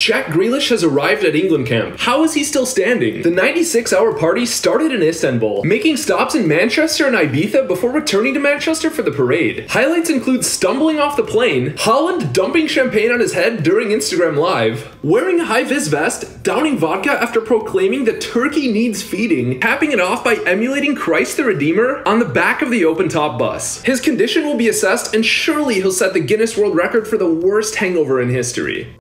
Jack Grealish has arrived at England camp. How is he still standing? The 96-hour party started in Istanbul, making stops in Manchester and Ibiza before returning to Manchester for the parade. Highlights include stumbling off the plane, Haaland dumping champagne on his head during Instagram Live, wearing a high-vis vest, downing vodka after proclaiming that Turkey needs feeding, capping it off by emulating Christ the Redeemer on the back of the open-top bus. His condition will be assessed, and surely he'll set the Guinness World Record for the worst hangover in history.